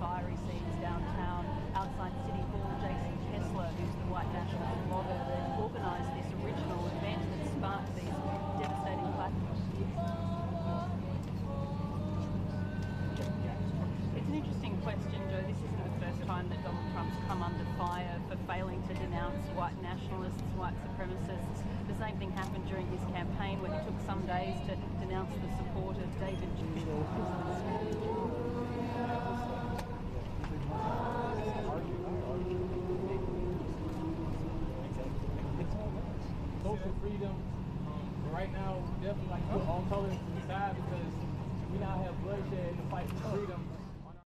fiery scenes downtown outside City Hall. Jason Kessler, who's the white nationalist blogger that organised this original event that sparked these devastating clashes. It's an interesting question, Joe. This isn't the first time that Donald Trump's come under fire for failing to denounce white nationalists, white supremacists. The same thing happened during his campaign when it took some days to denounce the support of David Duke. Social freedom. Right now, definitely like put all colors to the side because we now have bloodshed in the fight for freedom.